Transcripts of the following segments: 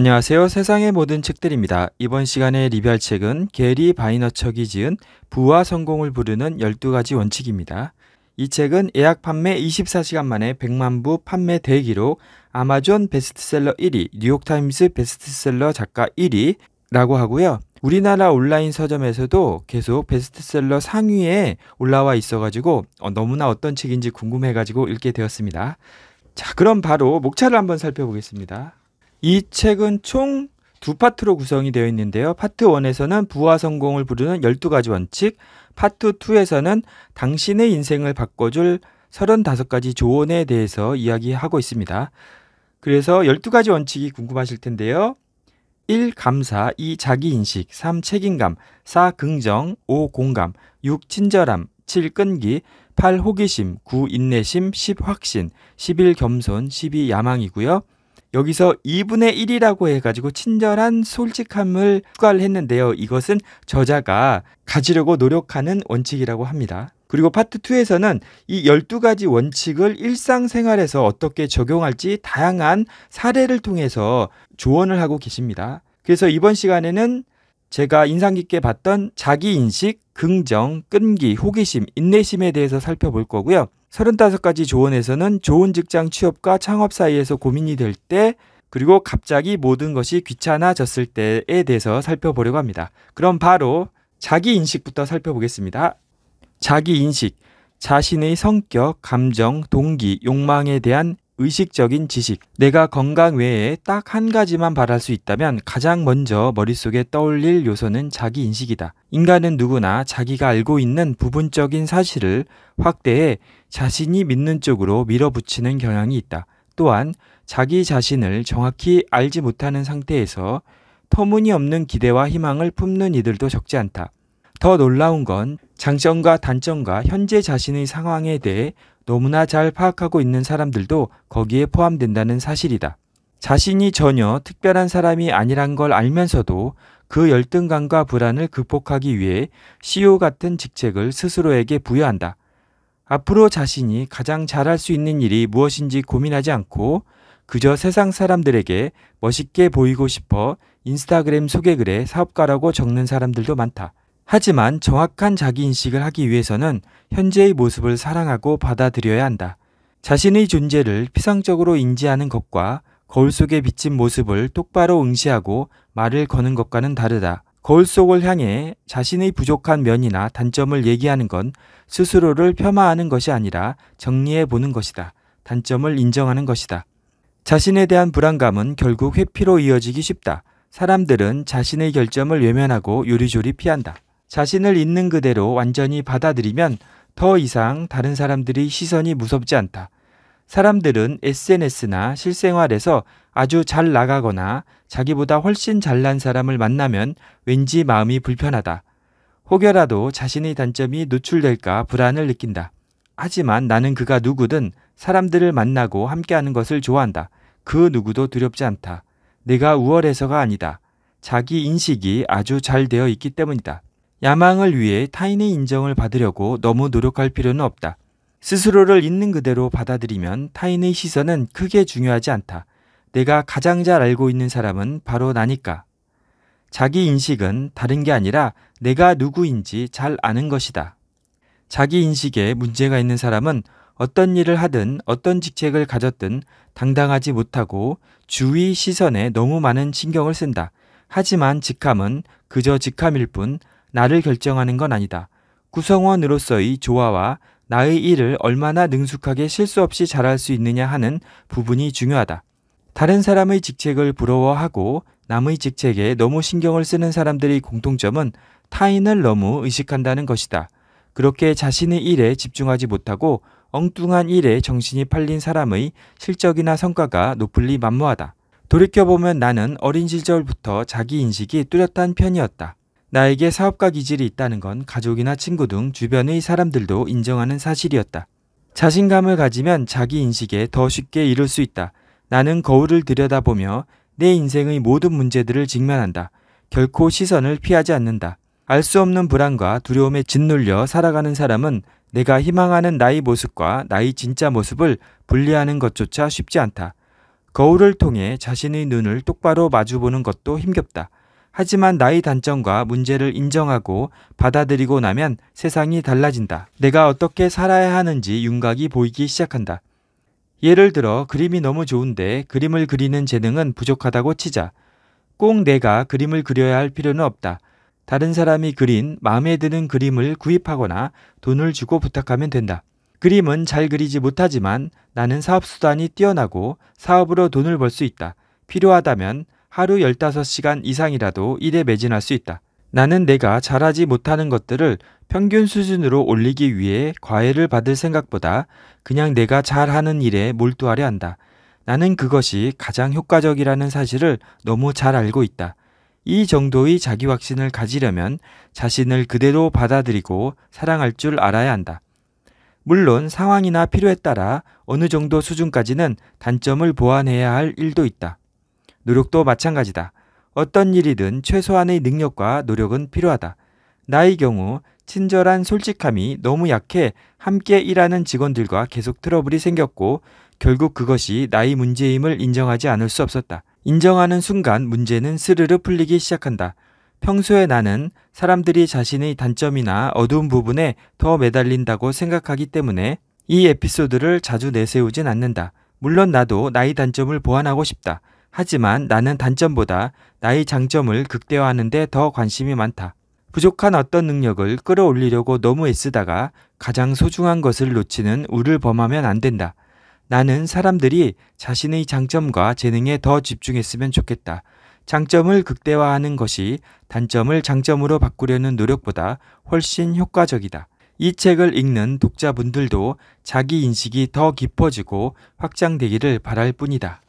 안녕하세요. 세상의 모든 책들입니다. 이번 시간에 리뷰할 책은 게리 바이너척이 지은 부와 성공을 부르는 12가지 원칙입니다. 이 책은 예약 판매 24시간 만에 100만 부 판매 대기록, 아마존 베스트셀러 1위, 뉴욕타임스 베스트셀러 작가 1위라고 하고요. 우리나라 온라인 서점에서도 계속 베스트셀러 상위에 올라와 있어가지고 너무나 어떤 책인지 궁금해가지고 읽게 되었습니다. 자, 그럼 바로 목차를 한번 살펴보겠습니다. 이 책은 총 두 파트로 구성이 되어 있는데요. 파트 1에서는 부와 성공을 부르는 12가지 원칙, 파트 2에서는 당신의 인생을 바꿔줄 35가지 조언에 대해서 이야기하고 있습니다. 그래서 12가지 원칙이 궁금하실 텐데요. 1. 감사, 2. 자기인식, 3. 책임감, 4. 긍정, 5. 공감, 6. 친절함, 7. 끈기, 8. 호기심, 9. 인내심, 10. 확신, 11. 겸손, 12. 야망이고요. 여기서 2분의 1이라고 해가지고 친절한 솔직함을 추가를 했는데요. 이것은 저자가 가지려고 노력하는 원칙이라고 합니다. 그리고 파트 2에서는 이 12가지 원칙을 일상생활에서 어떻게 적용할지 다양한 사례를 통해서 조언을 하고 계십니다. 그래서 이번 시간에는 제가 인상 깊게 봤던 자기인식, 긍정, 끈기, 호기심, 인내심에 대해서 살펴볼 거고요. 35가지 조언에서는 좋은 직장 취업과 창업 사이에서 고민이 될 때, 그리고 갑자기 모든 것이 귀찮아졌을 때에 대해서 살펴보려고 합니다. 그럼 바로 자기인식부터 살펴보겠습니다. 자기인식, 자신의 성격, 감정, 동기, 욕망에 대한 의식적인 지식. 내가 건강 외에 딱 한 가지만 바랄 수 있다면 가장 먼저 머릿속에 떠올릴 요소는 자기인식이다. 인간은 누구나 자기가 알고 있는 부분적인 사실을 확대해 자신이 믿는 쪽으로 밀어붙이는 경향이 있다. 또한 자기 자신을 정확히 알지 못하는 상태에서 터무니없는 기대와 희망을 품는 이들도 적지 않다. 더 놀라운 건 장점과 단점과 현재 자신의 상황에 대해 너무나 잘 파악하고 있는 사람들도 거기에 포함된다는 사실이다. 자신이 전혀 특별한 사람이 아니란 걸 알면서도 그 열등감과 불안을 극복하기 위해 CEO 같은 직책을 스스로에게 부여한다. 앞으로 자신이 가장 잘할 수 있는 일이 무엇인지 고민하지 않고 그저 세상 사람들에게 멋있게 보이고 싶어 인스타그램 소개글에 사업가라고 적는 사람들도 많다. 하지만 정확한 자기인식을 하기 위해서는 현재의 모습을 사랑하고 받아들여야 한다. 자신의 존재를 피상적으로 인지하는 것과 거울 속에 비친 모습을 똑바로 응시하고 말을 거는 것과는 다르다. 거울 속을 향해 자신의 부족한 면이나 단점을 얘기하는 건 스스로를 폄하하는 것이 아니라 정리해 보는 것이다. 단점을 인정하는 것이다. 자신에 대한 불안감은 결국 회피로 이어지기 쉽다. 사람들은 자신의 결점을 외면하고 요리조리 피한다. 자신을 있는 그대로 완전히 받아들이면 더 이상 다른 사람들의 시선이 무섭지 않다. 사람들은 SNS나 실생활에서 아주 잘 나가거나 자기보다 훨씬 잘난 사람을 만나면 왠지 마음이 불편하다. 혹여라도 자신의 단점이 노출될까 불안을 느낀다. 하지만 나는 그가 누구든 사람들을 만나고 함께하는 것을 좋아한다. 그 누구도 두렵지 않다. 내가 우월해서가 아니다. 자기 인식이 아주 잘 되어 있기 때문이다. 야망을 위해 타인의 인정을 받으려고 너무 노력할 필요는 없다. 스스로를 있는 그대로 받아들이면 타인의 시선은 크게 중요하지 않다. 내가 가장 잘 알고 있는 사람은 바로 나니까. 자기 인식은 다른 게 아니라 내가 누구인지 잘 아는 것이다. 자기 인식에 문제가 있는 사람은 어떤 일을 하든 어떤 직책을 가졌든 당당하지 못하고 주위 시선에 너무 많은 신경을 쓴다. 하지만 직함은 그저 직함일 뿐 나를 결정하는 건 아니다. 구성원으로서의 조화와 나의 일을 얼마나 능숙하게 실수 없이 잘할 수 있느냐 하는 부분이 중요하다. 다른 사람의 직책을 부러워하고 남의 직책에 너무 신경을 쓰는 사람들의 공통점은 타인을 너무 의식한다는 것이다. 그렇게 자신의 일에 집중하지 못하고 엉뚱한 일에 정신이 팔린 사람의 실적이나 성과가 높을리 만무하다. 돌이켜보면 나는 어린 시절부터 자기인식이 뚜렷한 편이었다. 나에게 사업가 기질이 있다는 건 가족이나 친구 등 주변의 사람들도 인정하는 사실이었다. 자신감을 가지면 자기인식에 더 쉽게 이룰 수 있다. 나는 거울을 들여다보며 내 인생의 모든 문제들을 직면한다. 결코 시선을 피하지 않는다. 알 수 없는 불안과 두려움에 짓눌려 살아가는 사람은 내가 희망하는 나의 모습과 나의 진짜 모습을 분리하는 것조차 쉽지 않다. 거울을 통해 자신의 눈을 똑바로 마주보는 것도 힘겹다. 하지만 나의 단점과 문제를 인정하고 받아들이고 나면 세상이 달라진다. 내가 어떻게 살아야 하는지 윤곽이 보이기 시작한다. 예를 들어 그림이 너무 좋은데 그림을 그리는 재능은 부족하다고 치자. 꼭 내가 그림을 그려야 할 필요는 없다. 다른 사람이 그린 마음에 드는 그림을 구입하거나 돈을 주고 부탁하면 된다. 그림은 잘 그리지 못하지만 나는 사업수단이 뛰어나고 사업으로 돈을 벌 수 있다. 필요하다면 하루 15시간 이상이라도 일에 매진할 수 있다. 나는 내가 잘하지 못하는 것들을 평균 수준으로 올리기 위해 과외를 받을 생각보다 그냥 내가 잘하는 일에 몰두하려 한다. 나는 그것이 가장 효과적이라는 사실을 너무 잘 알고 있다. 이 정도의 자기 확신을 가지려면 자신을 그대로 받아들이고 사랑할 줄 알아야 한다. 물론 상황이나 필요에 따라 어느 정도 수준까지는 단점을 보완해야 할 일도 있다. 노력도 마찬가지다. 어떤 일이든 최소한의 능력과 노력은 필요하다. 나의 경우 친절한 솔직함이 너무 약해 함께 일하는 직원들과 계속 트러블이 생겼고 결국 그것이 나의 문제임을 인정하지 않을 수 없었다. 인정하는 순간 문제는 스르르 풀리기 시작한다. 평소에 나는 사람들이 자신의 단점이나 어두운 부분에 더 매달린다고 생각하기 때문에 이 에피소드를 자주 내세우진 않는다. 물론 나도 나의 단점을 보완하고 싶다. 하지만 나는 단점보다 나의 장점을 극대화하는 데 더 관심이 많다. 부족한 어떤 능력을 끌어올리려고 너무 애쓰다가 가장 소중한 것을 놓치는 우를 범하면 안 된다. 나는 사람들이 자신의 장점과 재능에 더 집중했으면 좋겠다. 장점을 극대화하는 것이 단점을 장점으로 바꾸려는 노력보다 훨씬 효과적이다. 이 책을 읽는 독자분들도 자기 인식이 더 깊어지고 확장되기를 바랄 뿐이다.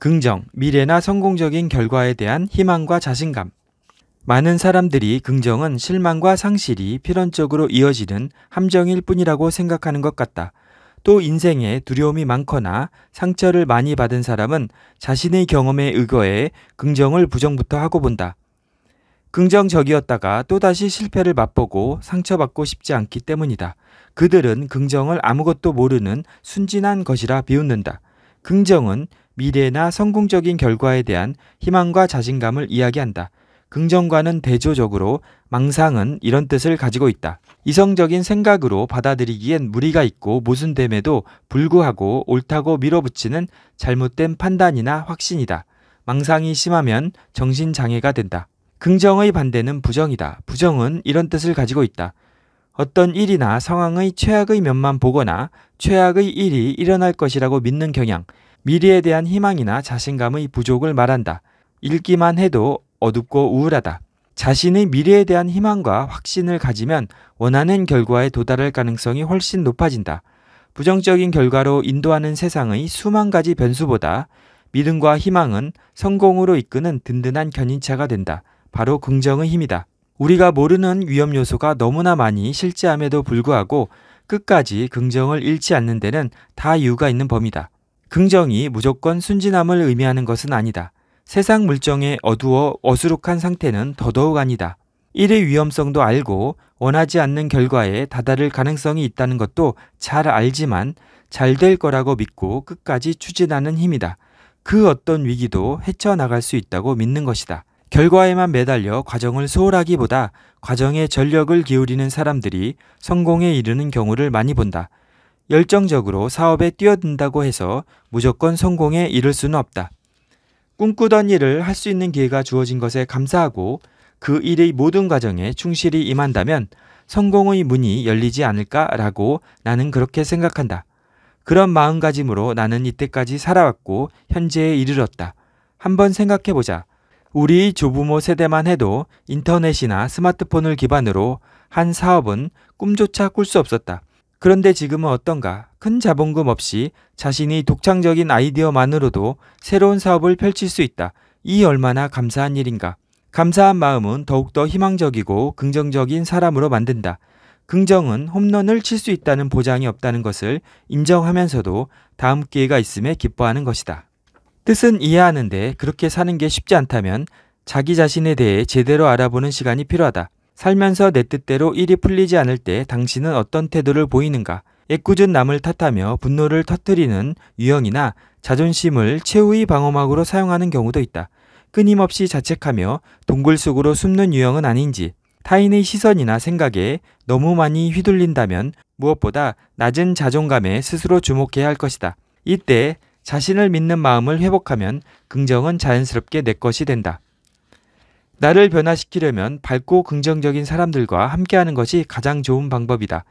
긍정, 미래나 성공적인 결과에 대한 희망과 자신감. 많은 사람들이 긍정은 실망과 상실이 필연적으로 이어지는 함정일 뿐이라고 생각하는 것 같다. 또 인생에 두려움이 많거나 상처를 많이 받은 사람은 자신의 경험에 의거해 긍정을 부정부터 하고 본다. 긍정적이었다가 또다시 실패를 맛보고 상처받고 싶지 않기 때문이다. 그들은 긍정을 아무것도 모르는 순진한 것이라 비웃는다. 긍정은 미래나 성공적인 결과에 대한 희망과 자신감을 이야기한다. 긍정과는 대조적으로 망상은 이런 뜻을 가지고 있다. 이성적인 생각으로 받아들이기엔 무리가 있고 모순됨에도 불구하고 옳다고 밀어붙이는 잘못된 판단이나 확신이다. 망상이 심하면 정신장애가 된다. 긍정의 반대는 부정이다. 부정은 이런 뜻을 가지고 있다. 어떤 일이나 상황의 최악의 면만 보거나 최악의 일이 일어날 것이라고 믿는 경향, 미래에 대한 희망이나 자신감의 부족을 말한다. 읽기만 해도 어둡고 우울하다. 자신의 미래에 대한 희망과 확신을 가지면 원하는 결과에 도달할 가능성이 훨씬 높아진다. 부정적인 결과로 인도하는 세상의 수만 가지 변수보다 믿음과 희망은 성공으로 이끄는 든든한 견인차가 된다. 바로 긍정의 힘이다. 우리가 모르는 위험 요소가 너무나 많이 실재함에도 불구하고 끝까지 긍정을 잃지 않는 데는 다 이유가 있는 범위다. 긍정이 무조건 순진함을 의미하는 것은 아니다. 세상 물정에 어두워 어수룩한 상태는 더더욱 아니다. 일의 위험성도 알고 원하지 않는 결과에 다다를 가능성이 있다는 것도 잘 알지만 잘 될 거라고 믿고 끝까지 추진하는 힘이다. 그 어떤 위기도 헤쳐나갈 수 있다고 믿는 것이다. 결과에만 매달려 과정을 소홀하기보다 과정에 전력을 기울이는 사람들이 성공에 이르는 경우를 많이 본다. 열정적으로 사업에 뛰어든다고 해서 무조건 성공에 이를 수는 없다. 꿈꾸던 일을 할 수 있는 기회가 주어진 것에 감사하고 그 일의 모든 과정에 충실히 임한다면 성공의 문이 열리지 않을까라고 나는 그렇게 생각한다. 그런 마음가짐으로 나는 이때까지 살아왔고 현재에 이르렀다. 한번 생각해보자. 우리 조부모 세대만 해도 인터넷이나 스마트폰을 기반으로 한 사업은 꿈조차 꿀 수 없었다. 그런데 지금은 어떤가? 큰 자본금 없이 자신이 독창적인 아이디어만으로도 새로운 사업을 펼칠 수 있다. 이 얼마나 감사한 일인가. 감사한 마음은 더욱더 희망적이고 긍정적인 사람으로 만든다. 긍정은 홈런을 칠 수 있다는 보장이 없다는 것을 인정하면서도 다음 기회가 있음에 기뻐하는 것이다. 뜻은 이해하는데 그렇게 사는 게 쉽지 않다면 자기 자신에 대해 제대로 알아보는 시간이 필요하다. 살면서 내 뜻대로 일이 풀리지 않을 때 당신은 어떤 태도를 보이는가? 애꿎은 남을 탓하며 분노를 터뜨리는 유형이나 자존심을 최후의 방어막으로 사용하는 경우도 있다. 끊임없이 자책하며 동굴 속으로 숨는 유형은 아닌지, 타인의 시선이나 생각에 너무 많이 휘둘린다면 무엇보다 낮은 자존감에 스스로 주목해야 할 것이다. 이때 자신을 믿는 마음을 회복하면 긍정은 자연스럽게 내 것이 된다. 나를 변화시키려면 밝고 긍정적인 사람들과 함께하는 것이 가장 좋은 방법이다.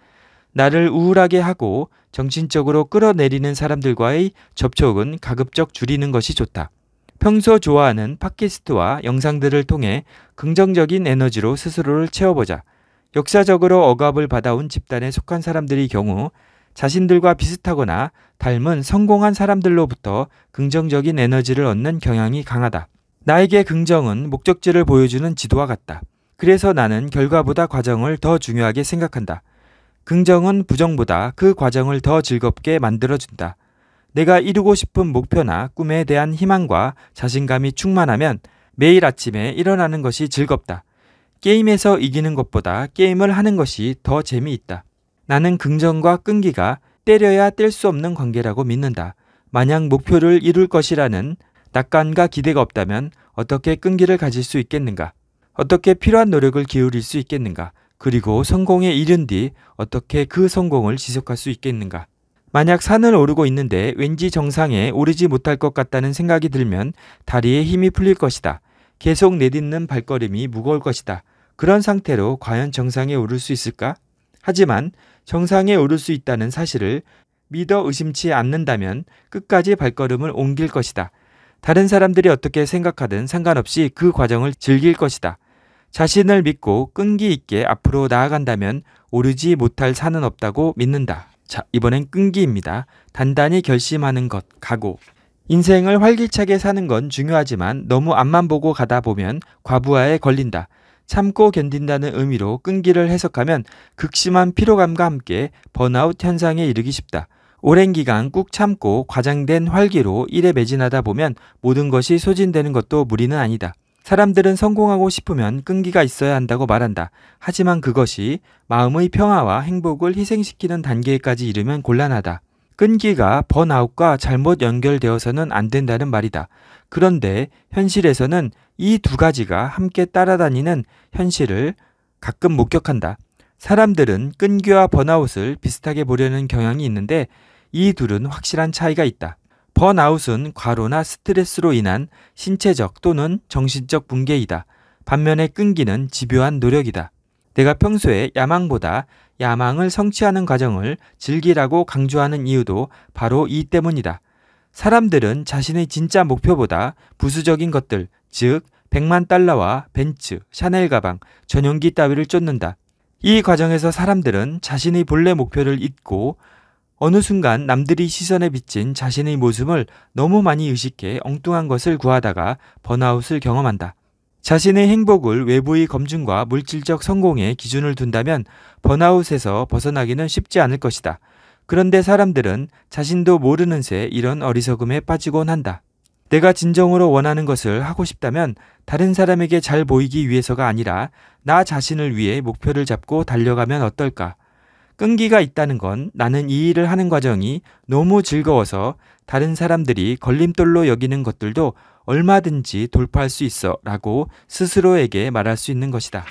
나를 우울하게 하고 정신적으로 끌어내리는 사람들과의 접촉은 가급적 줄이는 것이 좋다. 평소 좋아하는 팟캐스트와 영상들을 통해 긍정적인 에너지로 스스로를 채워보자. 역사적으로 억압을 받아온 집단에 속한 사람들의 경우 자신들과 비슷하거나 닮은 성공한 사람들로부터 긍정적인 에너지를 얻는 경향이 강하다. 나에게 긍정은 목적지를 보여주는 지도와 같다. 그래서 나는 결과보다 과정을 더 중요하게 생각한다. 긍정은 부정보다 그 과정을 더 즐겁게 만들어준다. 내가 이루고 싶은 목표나 꿈에 대한 희망과 자신감이 충만하면 매일 아침에 일어나는 것이 즐겁다. 게임에서 이기는 것보다 게임을 하는 것이 더 재미있다. 나는 긍정과 끈기가 때려야 뗄 수 없는 관계라고 믿는다. 만약 목표를 이룰 것이라는 낙관과 기대가 없다면 어떻게 끈기를 가질 수 있겠는가? 어떻게 필요한 노력을 기울일 수 있겠는가? 그리고 성공에 이른 뒤 어떻게 그 성공을 지속할 수 있겠는가? 만약 산을 오르고 있는데 왠지 정상에 오르지 못할 것 같다는 생각이 들면 다리에 힘이 풀릴 것이다. 계속 내딛는 발걸음이 무거울 것이다. 그런 상태로 과연 정상에 오를 수 있을까? 하지만 정상에 오를 수 있다는 사실을 믿어 의심치 않는다면 끝까지 발걸음을 옮길 것이다. 다른 사람들이 어떻게 생각하든 상관없이 그 과정을 즐길 것이다. 자신을 믿고 끈기 있게 앞으로 나아간다면 오르지 못할 산은 없다고 믿는다. 자, 이번엔 끈기입니다. 단단히 결심하는 것, 각오. 인생을 활기차게 사는 건 중요하지만 너무 앞만 보고 가다 보면 과부하에 걸린다. 참고 견딘다는 의미로 끈기를 해석하면 극심한 피로감과 함께 번아웃 현상에 이르기 쉽다. 오랜 기간 꾹 참고 과장된 활기로 일에 매진하다 보면 모든 것이 소진되는 것도 무리는 아니다. 사람들은 성공하고 싶으면 끈기가 있어야 한다고 말한다. 하지만 그것이 마음의 평화와 행복을 희생시키는 단계까지 이르면 곤란하다. 끈기가 번아웃과 잘못 연결되어서는 안 된다는 말이다. 그런데 현실에서는 이 두 가지가 함께 따라다니는 현실을 가끔 목격한다. 사람들은 끈기와 번아웃을 비슷하게 보려는 경향이 있는데 이 둘은 확실한 차이가 있다. 번아웃은 과로나 스트레스로 인한 신체적 또는 정신적 붕괴이다. 반면에 끈기는 집요한 노력이다. 내가 평소에 야망보다 야망을 성취하는 과정을 즐기라고 강조하는 이유도 바로 이 때문이다. 사람들은 자신의 진짜 목표보다 부수적인 것들, 즉 100만 달러와 벤츠, 샤넬 가방, 전용기 따위를 쫓는다. 이 과정에서 사람들은 자신의 본래 목표를 잊고 어느 순간 남들이 시선에 비친 자신의 모습을 너무 많이 의식해 엉뚱한 것을 구하다가 번아웃을 경험한다. 자신의 행복을 외부의 검증과 물질적 성공에 기준을 둔다면 번아웃에서 벗어나기는 쉽지 않을 것이다. 그런데 사람들은 자신도 모르는 새 이런 어리석음에 빠지곤 한다. 내가 진정으로 원하는 것을 하고 싶다면 다른 사람에게 잘 보이기 위해서가 아니라 나 자신을 위해 목표를 잡고 달려가면 어떨까? 끈기가 있다는 건 나는 이 일을 하는 과정이 너무 즐거워서 다른 사람들이 걸림돌로 여기는 것들도 얼마든지 돌파할 수 있어 라고 스스로에게 말할 수 있는 것이다.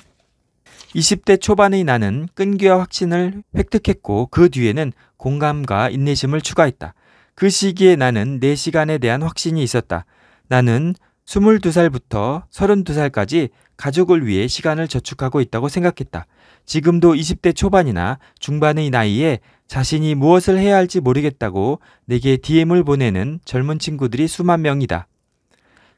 20대 초반의 나는 끈기와 확신을 획득했고 그 뒤에는 공감과 인내심을 추가했다. 그 시기에 나는 내 시간에 대한 확신이 있었다. 나는 22살부터 32살까지 가족을 위해 시간을 저축하고 있다고 생각했다. 지금도 20대 초반이나 중반의 나이에 자신이 무엇을 해야 할지 모르겠다고 내게 DM을 보내는 젊은 친구들이 수만 명이다.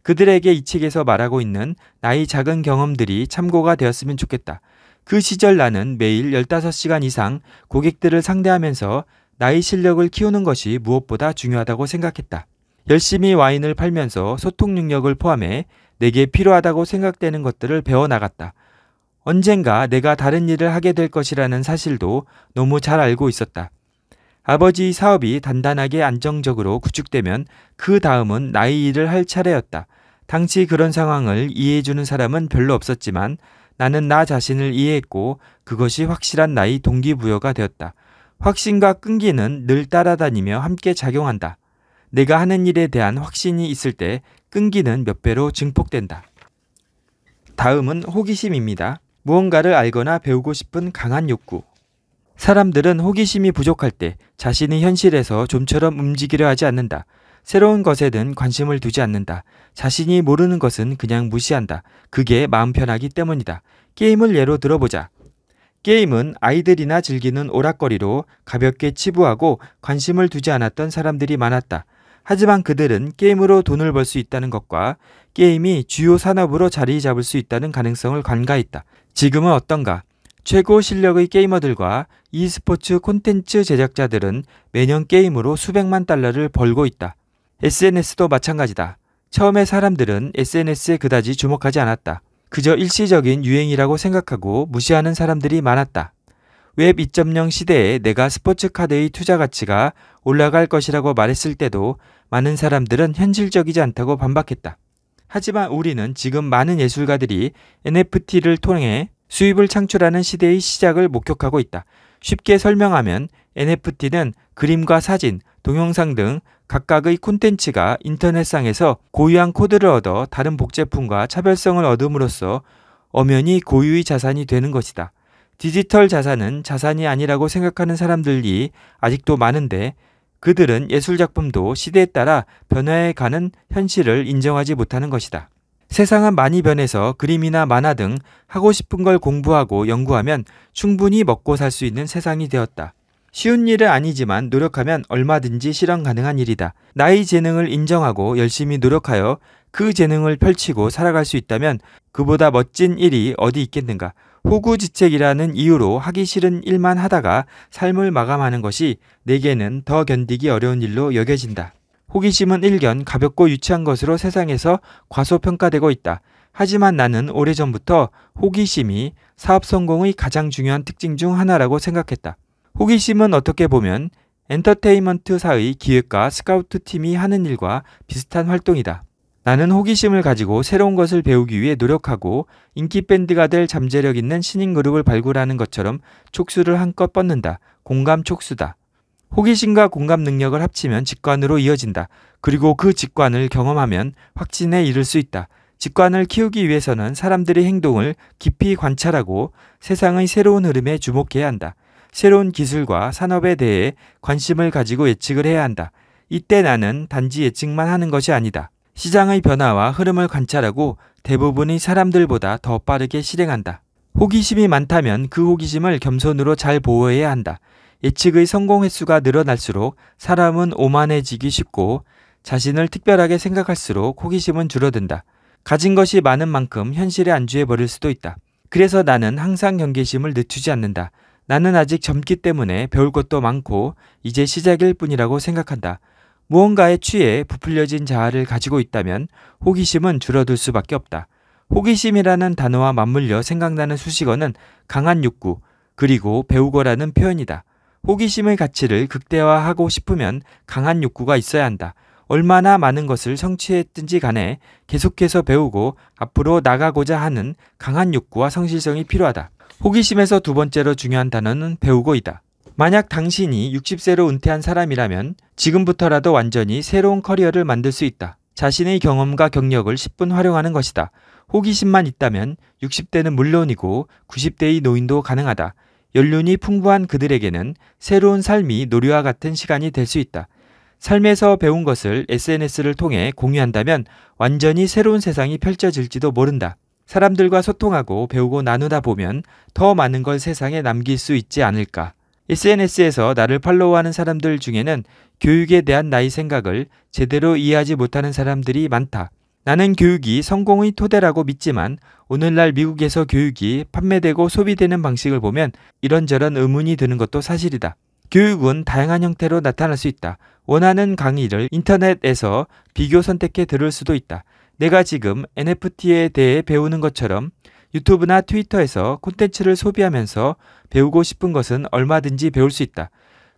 그들에게 이 책에서 말하고 있는 나의 작은 경험들이 참고가 되었으면 좋겠다. 그 시절 나는 매일 15시간 이상 고객들을 상대하면서 나의 실력을 키우는 것이 무엇보다 중요하다고 생각했다. 열심히 와인을 팔면서 소통 능력을 포함해 내게 필요하다고 생각되는 것들을 배워나갔다. 언젠가 내가 다른 일을 하게 될 것이라는 사실도 너무 잘 알고 있었다. 아버지의 사업이 단단하게 안정적으로 구축되면 그 다음은 나의 일을 할 차례였다. 당시 그런 상황을 이해해주는 사람은 별로 없었지만 나는 나 자신을 이해했고 그것이 확실한 나의 동기부여가 되었다. 확신과 끈기는 늘 따라다니며 함께 작용한다. 내가 하는 일에 대한 확신이 있을 때 끈기는 몇 배로 증폭된다. 다음은 호기심입니다. 무언가를 알거나 배우고 싶은 강한 욕구. 사람들은 호기심이 부족할 때 자신이 현실에서 좀처럼 움직이려 하지 않는다. 새로운 것에는 관심을 두지 않는다. 자신이 모르는 것은 그냥 무시한다. 그게 마음 편하기 때문이다. 게임을 예로 들어보자. 게임은 아이들이나 즐기는 오락거리로 가볍게 치부하고 관심을 두지 않았던 사람들이 많았다. 하지만 그들은 게임으로 돈을 벌 수 있다는 것과 게임이 주요 산업으로 자리 잡을 수 있다는 가능성을 간과했다. 지금은 어떤가? 최고 실력의 게이머들과 e스포츠 콘텐츠 제작자들은 매년 게임으로 수백만 달러를 벌고 있다. SNS도 마찬가지다. 처음에 사람들은 SNS에 그다지 주목하지 않았다. 그저 일시적인 유행이라고 생각하고 무시하는 사람들이 많았다. 웹 2.0 시대에 내가 스포츠 카드의 투자 가치가 올라갈 것이라고 말했을 때도 많은 사람들은 현실적이지 않다고 반박했다. 하지만 우리는 지금 많은 예술가들이 NFT를 통해 수입을 창출하는 시대의 시작을 목격하고 있다. 쉽게 설명하면 NFT는 그림과 사진, 동영상 등 각각의 콘텐츠가 인터넷상에서 고유한 코드를 얻어 다른 복제품과 차별성을 얻음으로써 엄연히 고유의 자산이 되는 것이다. 디지털 자산은 자산이 아니라고 생각하는 사람들이 아직도 많은데 그들은 예술작품도 시대에 따라 변화해가는 현실을 인정하지 못하는 것이다. 세상은 많이 변해서 그림이나 만화 등 하고 싶은 걸 공부하고 연구하면 충분히 먹고 살 수 있는 세상이 되었다. 쉬운 일은 아니지만 노력하면 얼마든지 실현 가능한 일이다. 나의 재능을 인정하고 열심히 노력하여 그 재능을 펼치고 살아갈 수 있다면 그보다 멋진 일이 어디 있겠는가. 호구지책이라는 이유로 하기 싫은 일만 하다가 삶을 마감하는 것이 내게는 더 견디기 어려운 일로 여겨진다. 호기심은 일견 가볍고 유치한 것으로 세상에서 과소평가되고 있다. 하지만 나는 오래전부터 호기심이 사업 성공의 가장 중요한 특징 중 하나라고 생각했다. 호기심은 어떻게 보면 엔터테인먼트사의 기획과 스카우트 팀이 하는 일과 비슷한 활동이다. 나는 호기심을 가지고 새로운 것을 배우기 위해 노력하고 인기 밴드가 될 잠재력 있는 신인 그룹을 발굴하는 것처럼 촉수를 한껏 뻗는다. 공감 촉수다. 호기심과 공감 능력을 합치면 직관으로 이어진다. 그리고 그 직관을 경험하면 확신에 이를 수 있다. 직관을 키우기 위해서는 사람들의 행동을 깊이 관찰하고 세상의 새로운 흐름에 주목해야 한다. 새로운 기술과 산업에 대해 관심을 가지고 예측을 해야 한다. 이때 나는 단지 예측만 하는 것이 아니다. 시장의 변화와 흐름을 관찰하고 대부분의 사람들보다 더 빠르게 실행한다. 호기심이 많다면 그 호기심을 겸손으로 잘 보호해야 한다. 예측의 성공 횟수가 늘어날수록 사람은 오만해지기 쉽고 자신을 특별하게 생각할수록 호기심은 줄어든다. 가진 것이 많은 만큼 현실에 안주해버릴 수도 있다. 그래서 나는 항상 경계심을 늦추지 않는다. 나는 아직 젊기 때문에 배울 것도 많고 이제 시작일 뿐이라고 생각한다. 무언가에 취해 부풀려진 자아를 가지고 있다면 호기심은 줄어들 수밖에 없다. 호기심이라는 단어와 맞물려 생각나는 수식어는 강한 욕구, 그리고 배우거라는 표현이다. 호기심의 가치를 극대화하고 싶으면 강한 욕구가 있어야 한다. 얼마나 많은 것을 성취했든지 간에 계속해서 배우고 앞으로 나가고자 하는 강한 욕구와 성실성이 필요하다. 호기심에서 두 번째로 중요한 단어는 배우고이다. 만약 당신이 60세로 은퇴한 사람이라면 지금부터라도 완전히 새로운 커리어를 만들 수 있다. 자신의 경험과 경력을 10분 활용하는 것이다. 호기심만 있다면 60대는 물론이고 90대의 노인도 가능하다. 연륜이 풍부한 그들에게는 새로운 삶이 놀이와 같은 시간이 될 수 있다. 삶에서 배운 것을 SNS를 통해 공유한다면 완전히 새로운 세상이 펼쳐질지도 모른다. 사람들과 소통하고 배우고 나누다 보면 더 많은 걸 세상에 남길 수 있지 않을까. SNS에서 나를 팔로우하는 사람들 중에는 교육에 대한 나의 생각을 제대로 이해하지 못하는 사람들이 많다. 나는 교육이 성공의 토대라고 믿지만 오늘날 미국에서 교육이 판매되고 소비되는 방식을 보면 이런저런 의문이 드는 것도 사실이다. 교육은 다양한 형태로 나타날 수 있다. 원하는 강의를 인터넷에서 비교 선택해 들을 수도 있다. 내가 지금 NFT에 대해 배우는 것처럼 유튜브나 트위터에서 콘텐츠를 소비하면서 배우고 싶은 것은 얼마든지 배울 수 있다.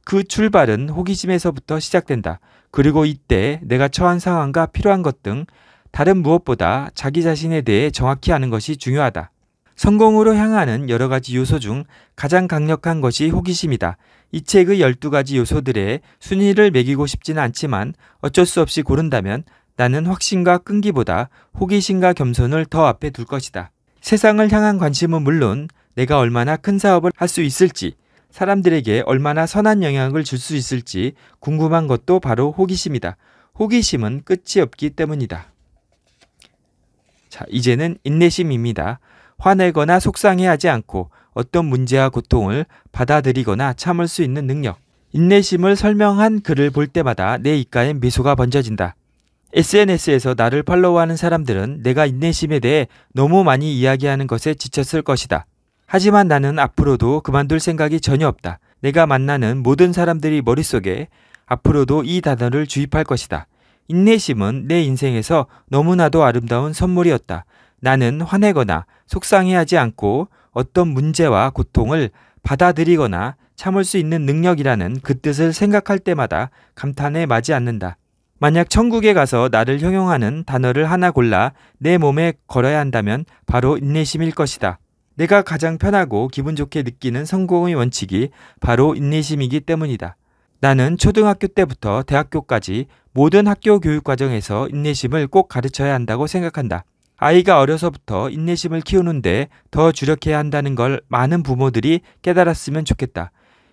그 출발은 호기심에서부터 시작된다. 그리고 이때 내가 처한 상황과 필요한 것 등 다른 무엇보다 자기 자신에 대해 정확히 아는 것이 중요하다. 성공으로 향하는 여러 가지 요소 중 가장 강력한 것이 호기심이다. 이 책의 12가지 요소들의 순위를 매기고 싶지는 않지만 어쩔 수 없이 고른다면 나는 확신과 끈기보다 호기심과 겸손을 더 앞에 둘 것이다. 세상을 향한 관심은 물론 내가 얼마나 큰 사업을 할 수 있을지, 사람들에게 얼마나 선한 영향을 줄 수 있을지 궁금한 것도 바로 호기심이다. 호기심은 끝이 없기 때문이다. 자, 이제는 인내심입니다. 화내거나 속상해하지 않고 어떤 문제와 고통을 받아들이거나 참을 수 있는 능력. 인내심을 설명한 글을 볼 때마다 내 입가엔 미소가 번져진다. SNS에서 나를 팔로우하는 사람들은 내가 인내심에 대해 너무 많이 이야기하는 것에 지쳤을 것이다. 하지만 나는 앞으로도 그만둘 생각이 전혀 없다. 내가 만나는 모든 사람들이 머릿속에 앞으로도 이 단어를 주입할 것이다. 인내심은 내 인생에서 너무나도 아름다운 선물이었다. 나는 화내거나 속상해하지 않고 어떤 문제와 고통을 받아들이거나 참을 수 있는 능력이라는 그 뜻을 생각할 때마다 감탄에 마지 않는다. 만약 천국에 가서 나를 형용하는 단어를 하나 골라 내 몸에 걸어야 한다면 바로 인내심일 것이다. 내가 가장 편하고 기분 좋게 느끼는 성공의 원칙이 바로 인내심이기 때문이다. 나는 초등학교 때부터 대학교까지 모든 학교 교육 과정에서 인내심을 꼭 가르쳐야 한다고 생각한다. 아이가 어려서부터 인내심을 키우는데 더 주력해야 한다는 걸 많은 부모들이 깨달았으면 좋겠다.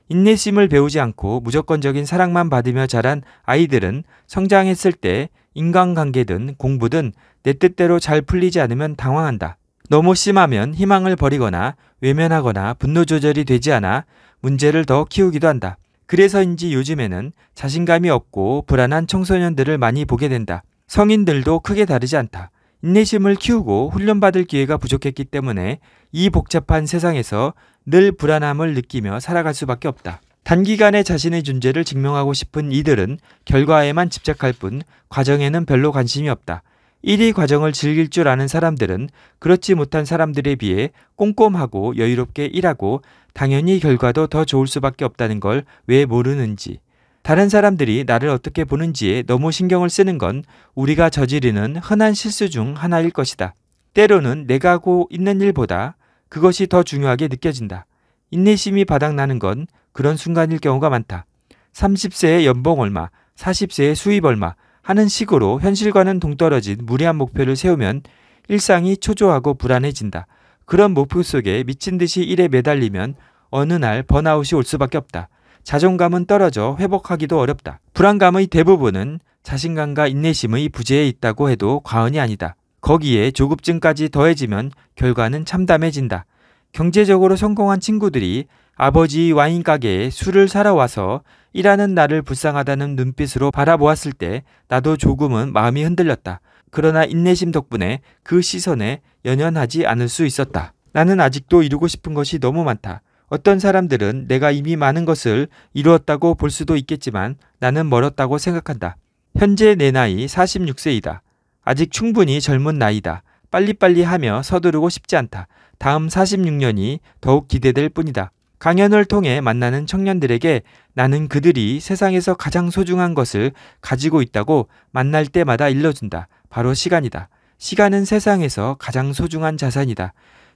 인내심을 배우지 않고 무조건적인 사랑만 받으며 자란 아이들은 성장했을 때 인간관계든 공부든 내 뜻대로 잘 풀리지 않으면 당황한다. 너무 심하면 희망을 버리거나 외면하거나 분노 조절이 되지 않아 문제를 더 키우기도 한다. 그래서인지 요즘에는 자신감이 없고 불안한 청소년들을 많이 보게 된다. 성인들도 크게 다르지 않다. 인내심을 키우고 훈련받을 기회가 부족했기 때문에 이 복잡한 세상에서 늘 불안함을 느끼며 살아갈 수밖에 없다. 단기간에 자신의 존재를 증명하고 싶은 이들은 결과에만 집착할 뿐 과정에는 별로 관심이 없다. 일이 과정을 즐길 줄 아는 사람들은 그렇지 못한 사람들에 비해 꼼꼼하고 여유롭게 일하고 당연히 결과도 더 좋을 수밖에 없다는 걸 왜 모르는지. 다른 사람들이 나를 어떻게 보는지에 너무 신경을 쓰는 건 우리가 저지르는 흔한 실수 중 하나일 것이다. 때로는 내가 하고 있는 일보다 그것이 더 중요하게 느껴진다. 인내심이 바닥나는 건 그런 순간일 경우가 많다. 30세의 연봉 얼마, 40세의 수입 얼마 하는 식으로 현실과는 동떨어진 무리한 목표를 세우면 일상이 초조하고 불안해진다. 그런 목표 속에 미친 듯이 일에 매달리면 어느 날 번아웃이 올 수밖에 없다. 자존감은 떨어져 회복하기도 어렵다. 불안감의 대부분은 자신감과 인내심의 부재에 있다고 해도 과언이 아니다. 거기에 조급증까지 더해지면 결과는 참담해진다. 경제적으로 성공한 친구들이 아버지 와인 가게에 술을 사러 와서 일하는 나를 불쌍하다는 눈빛으로 바라보았을 때 나도 조금은 마음이 흔들렸다. 그러나 인내심 덕분에 그 시선에 연연하지 않을 수 있었다. 나는 아직도 이루고 싶은 것이 너무 많다. 어떤 사람들은 내가 이미 많은 것을 이루었다고 볼 수도 있겠지만 나는 멀었다고 생각한다. 현재 내 나이 46세이다. 아직 충분히 젊은 나이다. 빨리빨리 하며 서두르고 싶지 않다. 다음 46년이 더욱 기대될 뿐이다. 강연을 통해 만나는 청년들에게 나는 그들이 세상에서 가장 소중한 것을 가지고 있다고 만날 때마다 일러준다. 바로 시간이다. 시간은 세상에서 가장 소중한 자산이다.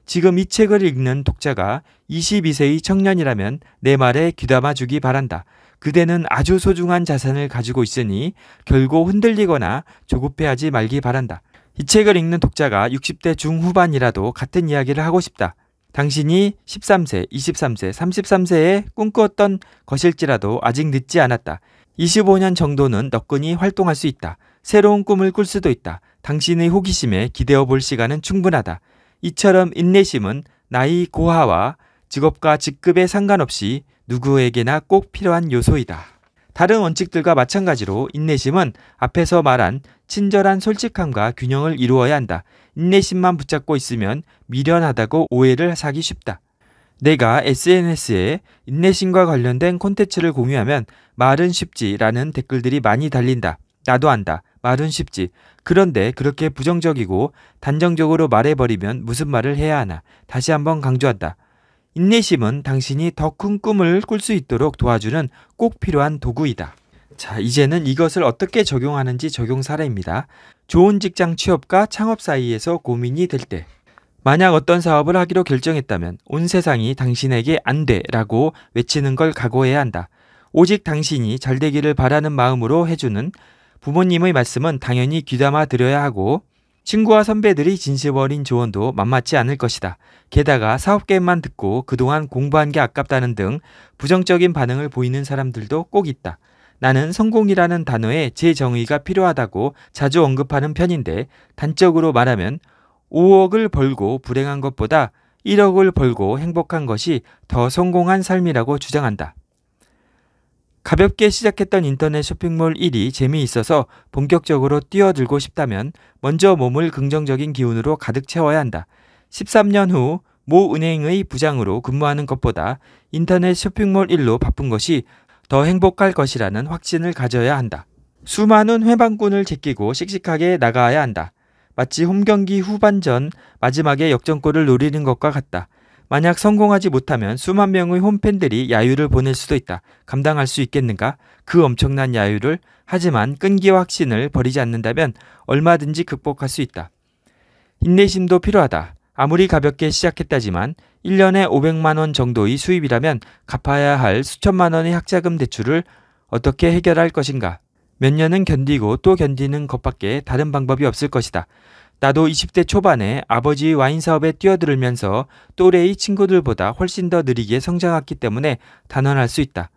지금 이 책을 읽는 독자가 22세의 청년이라면 내 말에 귀담아 주기 바란다. 그대는 아주 소중한 자산을 가지고 있으니 결코 흔들리거나 조급해하지 말기 바란다. 이 책을 읽는 독자가 60대 중후반이라도 같은 이야기를 하고 싶다. 당신이 13세, 23세, 33세에 꿈꿨던 것일지라도 아직 늦지 않았다. 25년 정도는 너끈히 활동할 수 있다. 새로운 꿈을 꿀 수도 있다. 당신의 호기심에 기대어 볼 시간은 충분하다. 이처럼 인내심은 나이 고하와 직업과 직급에 상관없이 누구에게나 꼭 필요한 요소이다. 다른 원칙들과 마찬가지로 인내심은 앞에서 말한 친절한 솔직함과 균형을 이루어야 한다. 인내심만 붙잡고 있으면 미련하다고 오해를 사기 쉽다. 내가 SNS에 인내심과 관련된 콘텐츠를 공유하면 말은 쉽지라는 댓글들이 많이 달린다. 나도 안다. 말은 쉽지. 그런데 그렇게 부정적이고 단정적으로 말해버리면 무슨 말을 해야 하나. 다시 한번 강조한다. 인내심은 당신이 더 큰 꿈을 꿀 수 있도록 도와주는 꼭 필요한 도구이다. 자, 이제는 이것을 어떻게 적용하는지 적용 사례입니다. 좋은 직장 취업과 창업 사이에서 고민이 될 때. 만약 어떤 사업을 하기로 결정했다면 온 세상이 당신에게 안 돼 라고 외치는 걸 각오해야 한다. 오직 당신이 잘 되기를 바라는 마음으로 해주는 부모님의 말씀은 당연히 귀담아 들어야 하고 친구와 선배들이 진심 어린 조언도 만만치 않을 것이다. 게다가 사업계획만 듣고 그동안 공부한 게 아깝다는 등 부정적인 반응을 보이는 사람들도 꼭 있다. 나는 성공이라는 단어에 제 정의가 필요하다고 자주 언급하는 편인데 단적으로 말하면 5억을 벌고 불행한 것보다 1억을 벌고 행복한 것이 더 성공한 삶이라고 주장한다. 가볍게 시작했던 인터넷 쇼핑몰 일이 재미있어서 본격적으로 뛰어들고 싶다면 먼저 몸을 긍정적인 기운으로 가득 채워야 한다. 13년 후 모 은행의 부장으로 근무하는 것보다 인터넷 쇼핑몰 일로 바쁜 것이 더 행복할 것이라는 확신을 가져야 한다. 수많은 회방꾼을 제끼고 씩씩하게 나가야 한다. 마치 홈경기 후반전 마지막에 역전골을 노리는 것과 같다. 만약 성공하지 못하면 수만 명의 홈팬들이 야유를 보낼 수도 있다. 감당할 수 있겠는가? 그 엄청난 야유를. 하지만 끈기와 확신을 버리지 않는다면 얼마든지 극복할 수 있다. 인내심도 필요하다. 아무리 가볍게 시작했다지만 1년에 500만 원 정도의 수입이라면 갚아야 할 수천만 원의 학자금 대출을 어떻게 해결할 것인가? 몇 년은 견디고 또 견디는 것밖에 다른 방법이 없을 것이다. 나도 20대 초반에 아버지의 와인 사업에 뛰어들면서 또래의 친구들보다 훨씬 더 느리게 성장했기 때문에 단언할 수 있다.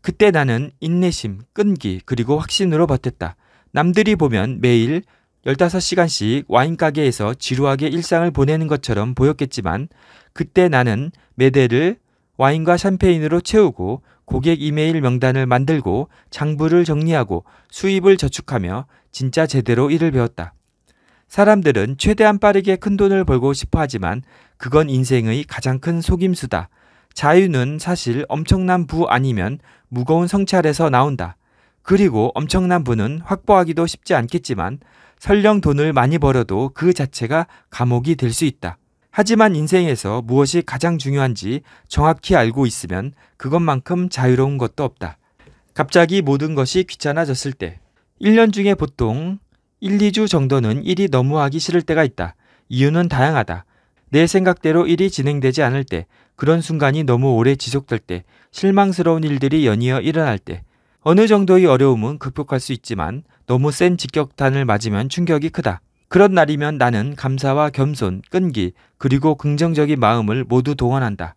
그때 나는 인내심, 끈기, 그리고 확신으로 버텼다. 남들이 보면 매일 15시간씩 와인 가게에서 지루하게 일상을 보내는 것처럼 보였겠지만 그때 나는 매대를 와인과 샴페인으로 채우고 고객 이메일 명단을 만들고 장부를 정리하고 수입을 저축하며 진짜 제대로 일을 배웠다. 사람들은 최대한 빠르게 큰돈을 벌고 싶어 하지만 그건 인생의 가장 큰 속임수다. 자유는 사실 엄청난 부 아니면 무거운 성찰에서 나온다. 그리고 엄청난 부는 확보하기도 쉽지 않겠지만 설령 돈을 많이 벌어도 그 자체가 감옥이 될 수 있다. 하지만 인생에서 무엇이 가장 중요한지 정확히 알고 있으면 그것만큼 자유로운 것도 없다. 갑자기 모든 것이 귀찮아졌을 때 1년 중에 보통 1, 2주 정도는 일이 너무 하기 싫을 때가 있다. 이유는 다양하다. 내 생각대로 일이 진행되지 않을 때, 그런 순간이 너무 오래 지속될 때, 실망스러운 일들이 연이어 일어날 때. 어느 정도의 어려움은 극복할 수 있지만 너무 센 직격탄을 맞으면 충격이 크다. 그런 날이면 나는 감사와 겸손, 끈기, 그리고 긍정적인 마음을 모두 동원한다.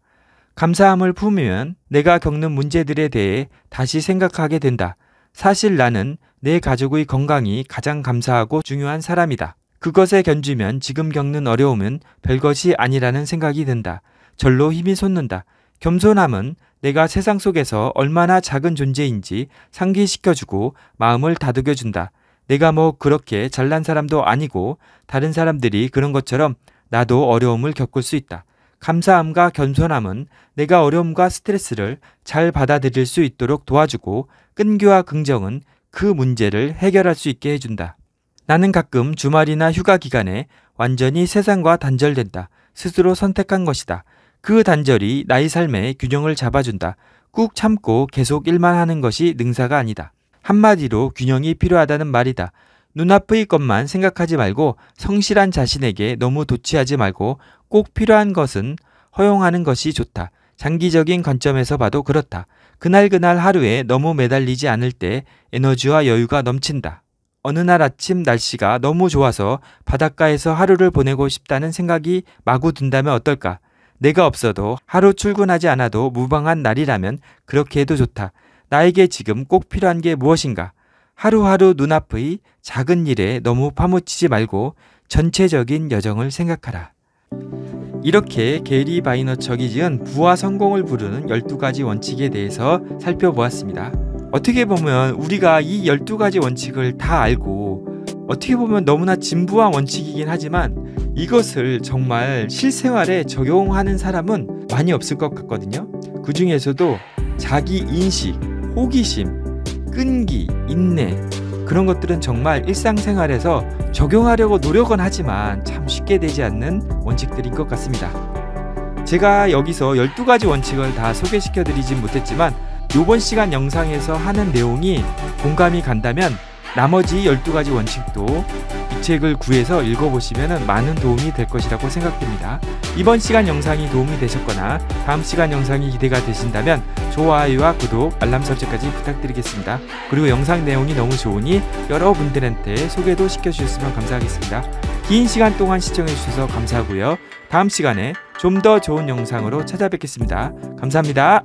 감사함을 품으면 내가 겪는 문제들에 대해 다시 생각하게 된다. 사실 나는 내 가족의 건강이 가장 감사하고 중요한 사람이다. 그것에 견주면 지금 겪는 어려움은 별것이 아니라는 생각이 든다. 절로 힘이 솟는다. 겸손함은 내가 세상 속에서 얼마나 작은 존재인지 상기시켜주고 마음을 다독여준다. 내가 뭐 그렇게 잘난 사람도 아니고 다른 사람들이 그런 것처럼 나도 어려움을 겪을 수 있다. 감사함과 겸손함은 내가 어려움과 스트레스를 잘 받아들일 수 있도록 도와주고 끈기와 긍정은 그 문제를 해결할 수 있게 해준다. 나는 가끔 주말이나 휴가 기간에 완전히 세상과 단절된다. 스스로 선택한 것이다. 그 단절이 나의 삶의 균형을 잡아준다. 꾹 참고 계속 일만 하는 것이 능사가 아니다. 한마디로 균형이 필요하다는 말이다. 눈앞의 것만 생각하지 말고 성실한 자신에게 너무 도취하지 말고 꼭 필요한 것은 허용하는 것이 좋다. 장기적인 관점에서 봐도 그렇다. 그날그날 하루에 너무 매달리지 않을 때 에너지와 여유가 넘친다. 어느 날 아침 날씨가 너무 좋아서 바닷가에서 하루를 보내고 싶다는 생각이 마구 든다면 어떨까? 내가 없어도 하루 출근하지 않아도 무방한 날이라면 그렇게 해도 좋다. 나에게 지금 꼭 필요한 게 무엇인가? 하루하루 눈앞의 작은 일에 너무 파묻히지 말고 전체적인 여정을 생각하라. 이렇게 게리 바이너처가 지은 부와 성공을 부르는 12가지 원칙에 대해서 살펴보았습니다. 어떻게 보면 우리가 이 12가지 원칙을 다 알고 어떻게 보면 너무나 진부한 원칙이긴 하지만 이것을 정말 실생활에 적용하는 사람은 많이 없을 것 같거든요. 그 중에서도 자기 인식, 호기심, 끈기, 인내 그런 것들은 정말 일상생활에서 적용하려고 노력은 하지만 참 쉽게 되지 않는 원칙들인 것 같습니다. 제가 여기서 12가지 원칙을 다 소개시켜 드리진 못했지만 이번 시간 영상에서 하는 내용이 공감이 간다면 나머지 12가지 원칙도 책을 구해서 읽어보시면 많은 도움이 될 것이라고 생각됩니다. 이번 시간 영상이 도움이 되셨거나 다음 시간 영상이 기대가 되신다면 좋아요와 구독, 알람 설정까지 부탁드리겠습니다. 그리고 영상 내용이 너무 좋으니 여러분들한테 소개도 시켜주셨으면 감사하겠습니다. 긴 시간 동안 시청해주셔서 감사하고요. 다음 시간에 좀 더 좋은 영상으로 찾아뵙겠습니다. 감사합니다.